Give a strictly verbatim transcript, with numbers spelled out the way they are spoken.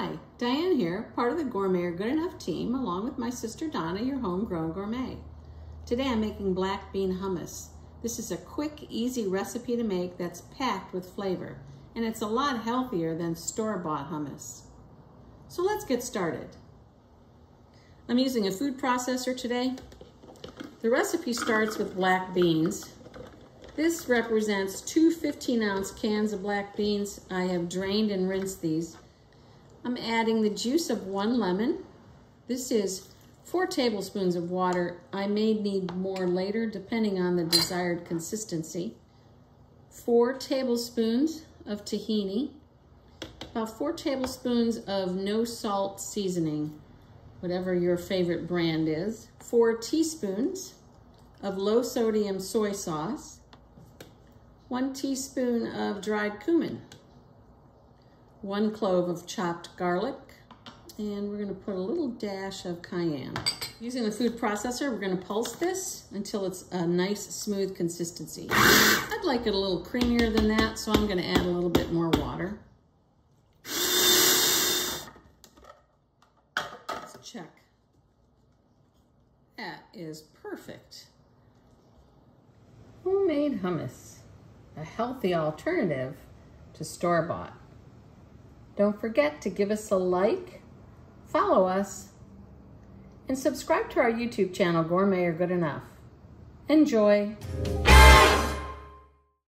Hi, Diane here, part of the Gourmet or Good Enough team, along with my sister Donna, your homegrown gourmet. Today I'm making black bean hummus. This is a quick, easy recipe to make that's packed with flavor, and it's a lot healthier than store-bought hummus. So let's get started. I'm using a food processor today. The recipe starts with black beans. This represents two fifteen ounce cans of black beans. I have drained and rinsed these. I'm adding the juice of one lemon. This is four tablespoons of water. I may need more later depending on the desired consistency. Four tablespoons of tahini. About four tablespoons of no salt seasoning, whatever your favorite brand is. Four teaspoons of low sodium soy sauce. One teaspoon of dried cumin, one clove of chopped garlic, and we're gonna put a little dash of cayenne. Using the food processor, we're gonna pulse this until it's a nice, smooth consistency. I'd like it a little creamier than that, so I'm gonna add a little bit more water. Let's check. That is perfect. Homemade hummus. A healthy alternative to store-bought. Don't forget to give us a like, follow us, and subscribe to our YouTube channel, Gourmet or Good Enough. Enjoy.